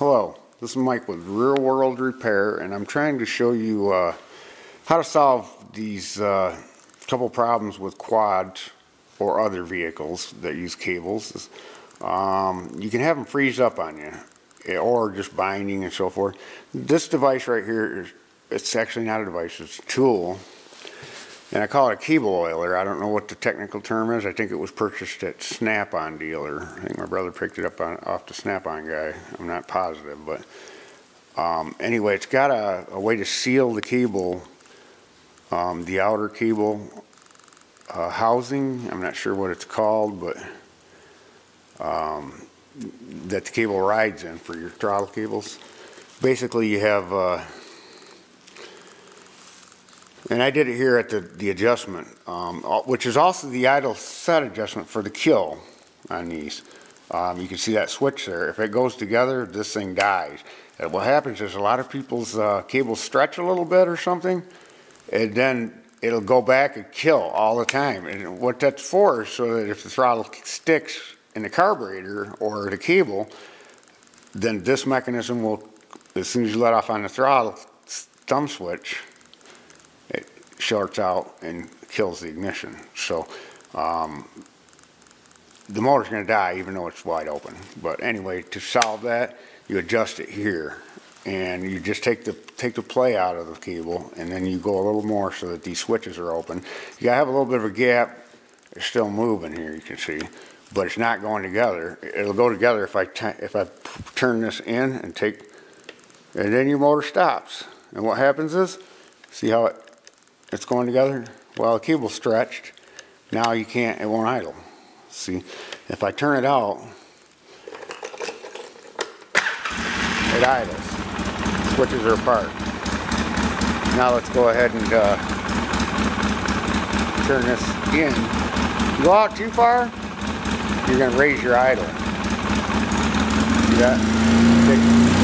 Hello, this is Mike with Real World Repair, and I'm trying to show you how to solve these couple problems with quads or other vehicles that use cables. You can have them freeze up on you or just binding and so forth. This device right here, it's actually not a device, it's a tool, and I call it a cable oiler. I don't know what the technical term is. I think it was purchased at Snap-on dealer. I think my brother picked it up off the Snap-on guy. I'm not positive, but anyway, it's got a way to seal the cable, the outer cable housing. I'm not sure what it's called, but that the cable rides in for your throttle cables. Basically, you have and I did it here at the adjustment, which is also the idle set adjustment for the kill on these. You can see that switch there. If it goes together, this thing dies. And what happens is a lot of people's cables stretch a little bit or something, and then it'll go back and kill all the time. And what that's for is so that if the throttle sticks in the carburetor or the cable, then this mechanism will, as soon as you let off on the throttle thumb switch, shorts out and kills the ignition. So the motor's going to die even though it's wide open. But anyway, to solve that, you adjust it here, and you just take the play out of the cable, and then you go a little more so that these switches are open. You gotta have a little bit of a gap. It's still moving here, you can see, but it's not going together. It'll go together if I turn this in and take, and then your motor stops. And what happens is, see how it's going together? Well, the cable's stretched. Now you can't, it won't idle. See, if I turn it out, it idles. Switches are apart. Now let's go ahead and turn this in. You go out too far, you're gonna raise your idle. See that?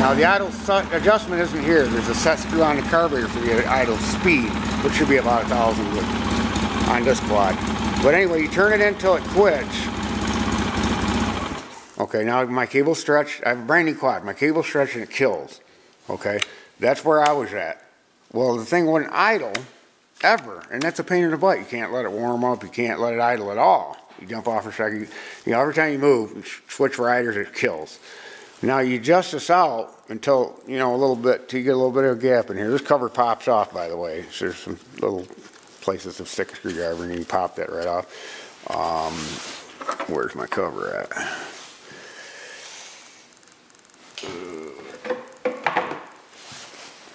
Now the idle adjustment isn't here. There's a set screw on the carburetor for the idle speed, which should be about 1,000 on this quad. But anyway, you turn it in until it quits. Okay, now my cable stretched. I have a brand new quad. My cable stretched and it kills. Okay, that's where I was at. Well, the thing wouldn't idle ever, and that's a pain in the butt. You can't let it warm up. You can't let it idle at all. You jump off for a second. You know, every time you move, you switch riders, it kills. Now you adjust this out until, you know, a little bit, till you get a little bit of a gap in here. This cover pops off, by the way. So there's some little places to stick a screwdriver, and you can pop that right off. Where's my cover at?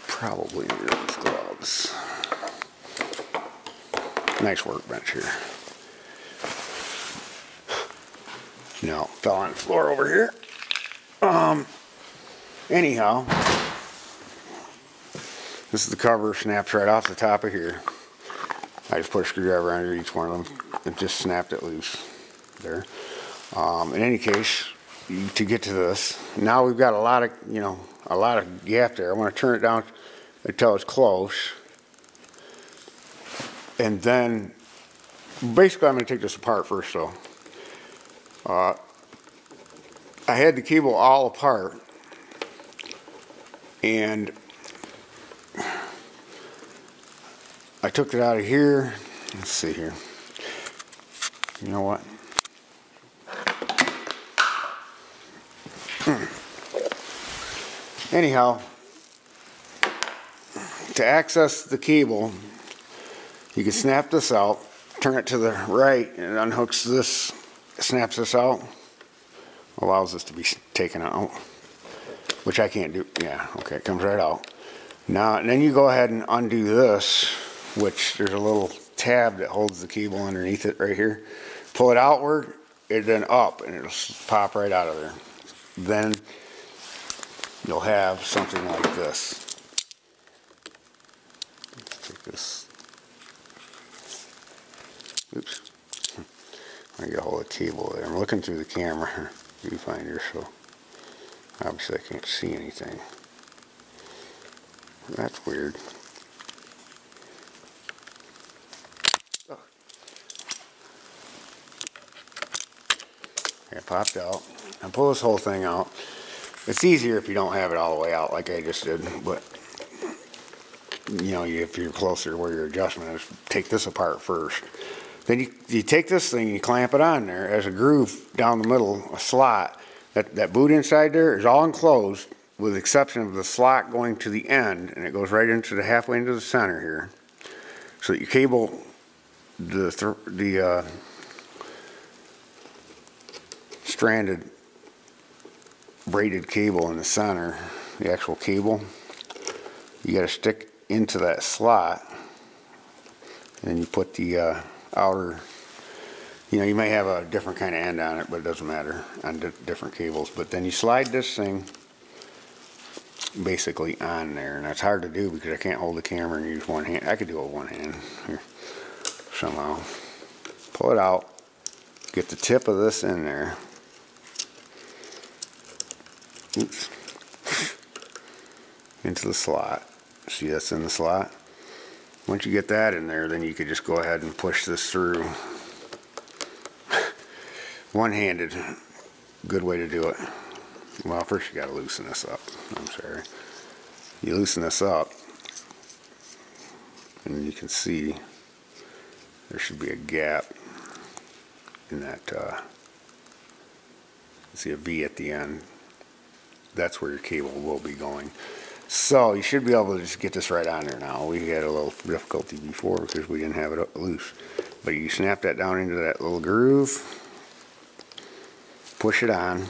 Probably in these gloves. Nice workbench here. No, fell on the floor over here. Anyhow, this is the cover, snaps right off the top of here. I just put a screwdriver under each one of them and just snapped it loose there. In any case, to get to this, now we've got a lot of gap there. I want to turn it down until it's close. And then, basically I'm going to take this apart first though. I had the cable all apart, and I took it out of here. Let's see here. You know what? Anyhow, to access the cable, you can snap this out, turn it to the right, and it unhooks this, snaps this out. Allows this to be taken out, which I can't do. Yeah, okay, it comes right out. Now, and then you go ahead and undo this, which there's a little tab that holds the cable underneath it right here. Pull it outward, and then up, and it'll pop right out of there. Then you'll have something like this. Let's take this. Oops. I got a hold of the cable there. I'm looking through the camera. Viewfinder, so obviously I can't see anything. That's weird. Oh. It popped out. and pull this whole thing out. It's easier if you don't have it all the way out like I just did, but you know, if you're closer to where your adjustment is, take this apart first. Then you take this thing and you clamp it on there as a groove down the middle, a slot. That boot inside there is all enclosed with the exception of the slot going to the end, and it goes right into the halfway into the center here. So that you cable the stranded braided cable in the center, the actual cable. You got to stick into that slot, and then you put the outer, you know, you may have a different kind of end on it, but it doesn't matter on different cables. But then you slide this thing basically on there, and that's hard to do because I can't hold the camera and use one hand. I could do it with one hand here somehow. Pull it out, get the tip of this in there. Oops. Into the slot. See, that's in the slot. Once you get that in there, then you could just go ahead and push this through. One-handed, good way to do it. Well, first you gotta loosen this up. I'm sorry. You loosen this up, and you can see there should be a gap in that. See a V at the end. That's where your cable will be going. So you should be able to just get this right on there now. We had a little difficulty before because we didn't have it up loose. But you snap that down into that little groove, push it on.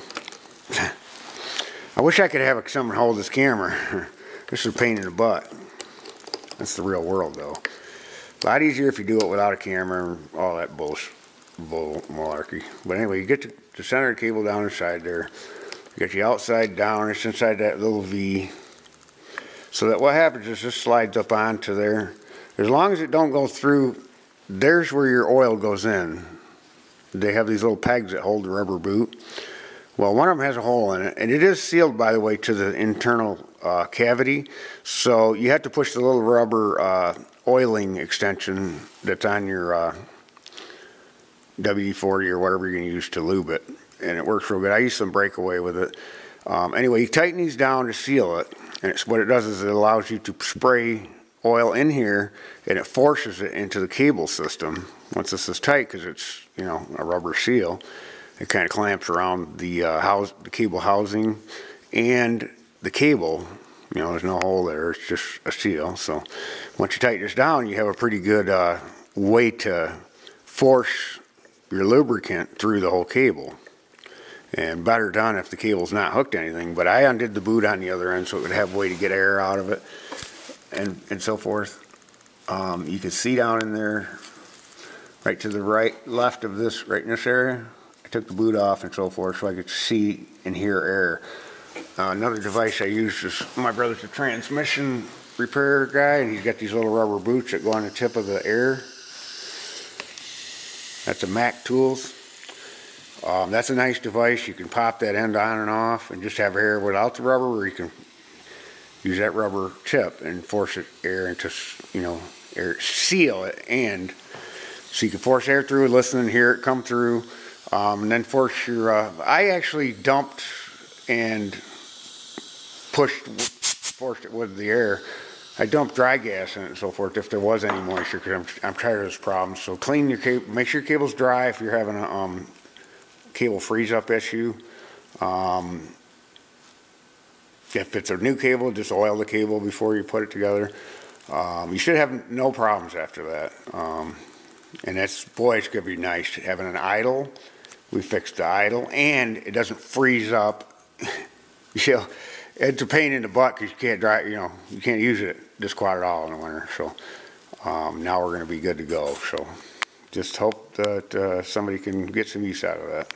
I wish I could have someone hold this camera. This is a pain in the butt. That's the real world though. A lot easier if you do it without a camera and all that bull malarkey. But anyway, you get the center of the cable down inside there. You get the outside down, it's inside that little V. So that what happens is this slides up onto there. As long as it don't go through, there's where your oil goes in. They have these little pegs that hold the rubber boot. Well, one of them has a hole in it, and it is sealed, by the way, to the internal cavity. So you have to push the little rubber oiling extension that's on your WD-40 or whatever you're gonna use to lube it. And it works real good. I use some breakaway with it. Anyway, you tighten these down to seal it, and what it does is it allows you to spray oil in here, and it forces it into the cable system. Once this is tight, because it's, you know, a rubber seal, it kind of clamps around the cable housing and the cable. You know, there's no hole there; it's just a seal. So once you tighten this down, you have a pretty good way to force your lubricant through the whole cable. And better done if the cable's not hooked to anything. But I undid the boot on the other end so it would have a way to get air out of it and so forth. You can see down in there, right to the left of this, right in this area, I took the boot off and so forth so I could see and hear air. Another device I used is, my brother's a transmission repair guy, and he's got these little rubber boots that go on the tip of the air. That's a Mac Tools. That's a nice device. You can pop that end on and off and just have air without the rubber, or you can use that rubber tip and force it air into, you know, air, seal it, and so you can force air through, listen and hear it come through, and then force your, I actually dumped and forced it with the air. I dumped dry gas in it and so forth if there was any moisture, because I'm tired of this problem. So clean your cable, make sure your cable's dry if you're having a, cable freeze-up issue. If it's a new cable, just oil the cable before you put it together. You should have no problems after that. And that's, boy, it's going to be nice having an idle. We fixed the idle, and it doesn't freeze up. You know, it's a pain in the butt because you can't dry. You know, you can't use it this quite at all in the winter. So now we're going to be good to go. So just hope that somebody can get some use out of that.